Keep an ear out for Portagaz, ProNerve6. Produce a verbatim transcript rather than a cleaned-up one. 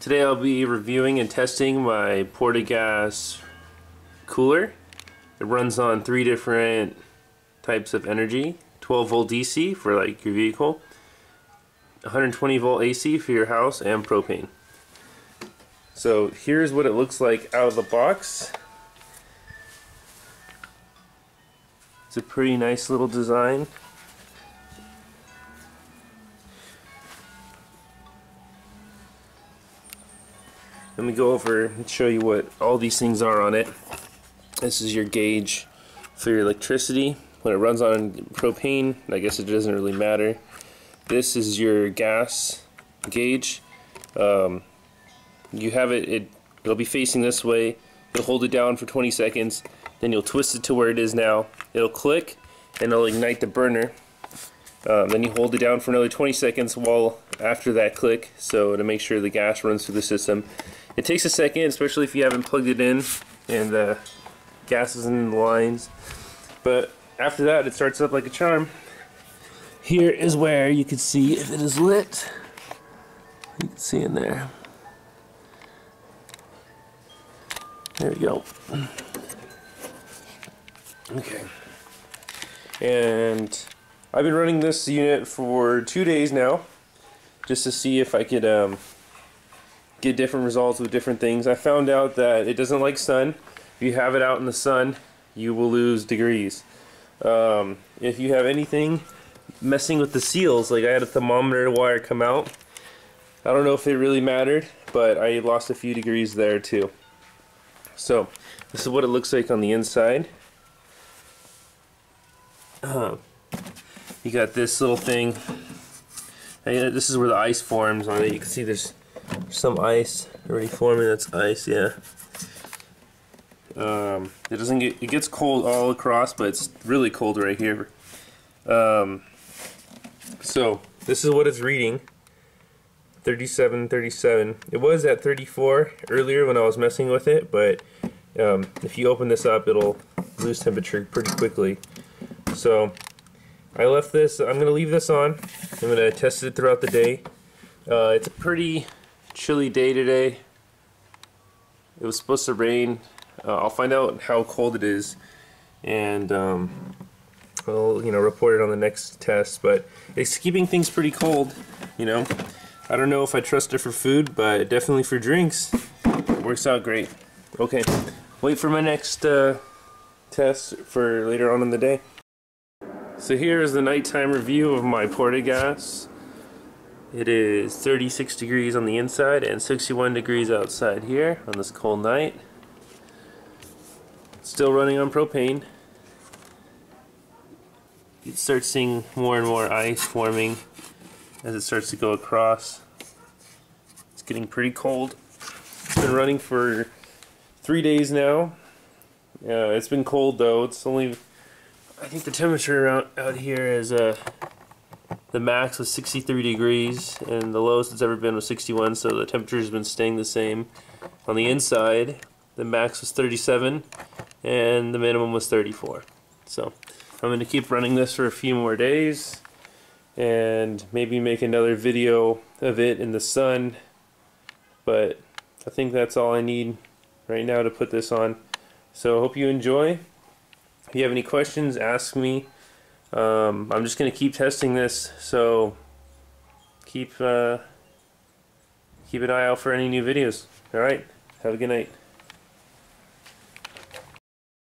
Today I'll be reviewing and testing my Portagaz cooler. It runs on three different types of energy. twelve volt D C for like your vehicle, one hundred twenty volt A C for your house, and propane. So here's what it looks like out of the box. It's a pretty nice little design. Let me go over and show you what all these things are on it. This is your gauge for your electricity. When it runs on propane, I guess it doesn't really matter. This is your gas gauge. Um, you have it, it, it'll be facing this way. You'll hold it down for twenty seconds, then you'll twist it to where it is now. It'll click and it'll ignite the burner. Um, then you hold it down for another twenty seconds while after that click, so to make sure the gas runs through the system. It takes a second, especially if you haven't plugged it in and the uh, gas isn't in the lines. But after that, it starts up like a charm. Here is where you can see if it is lit. You can see in there. There we go. Okay. And I've been running this unit for two days now, just to see if I could um, get different results with different things. I found out that it doesn't like sun. If you have it out in the sun, you will lose degrees. Um, if you have anything messing with the seals, like I had a thermometer wire come out, I don't know if it really mattered, but I lost a few degrees there too. So this is what it looks like on the inside. Uh, you got this little thing, and this is where the ice forms on it. You can see there's some ice already forming. That's ice, yeah. Um, it doesn't get, it gets cold all across, but it's really cold right here. Um, so this is what it's reading, thirty-seven, thirty-seven. It was at thirty-four earlier when I was messing with it, but um, if you open this up, it'll lose temperature pretty quickly. So I left this, I'm going to leave this on. I'm going to test it throughout the day. Uh, it's a pretty chilly day today. It was supposed to rain. Uh, I'll find out how cold it is, and um, I'll you know report it on the next test. But it's keeping things pretty cold. You know, I don't know if I trust it for food, but definitely for drinks, it works out great. Okay, wait for my next uh, test for later on in the day. So here is the nighttime review of my Portagaz. It is thirty-six degrees on the inside and sixty-one degrees outside here on this cold night. Still running on propane. You start seeing more and more ice forming as it starts to go across. It's getting pretty cold. It's been running for three days now. Uh, it's been cold though. It's only, I think the temperature around out here is uh, the max was sixty-three degrees, and the lowest it's ever been was sixty-one, so the temperature has been staying the same. On the inside, the max was thirty-seven. And the minimum was thirty-four. So I'm going to keep running this for a few more days and maybe make another video of it in the sun, but I think that's all I need right now to put this on. So I hope you enjoy. If you have any questions, ask me. um, I'm just going to keep testing this, so keep uh, keep an eye out for any new videos. Alright, have a good night.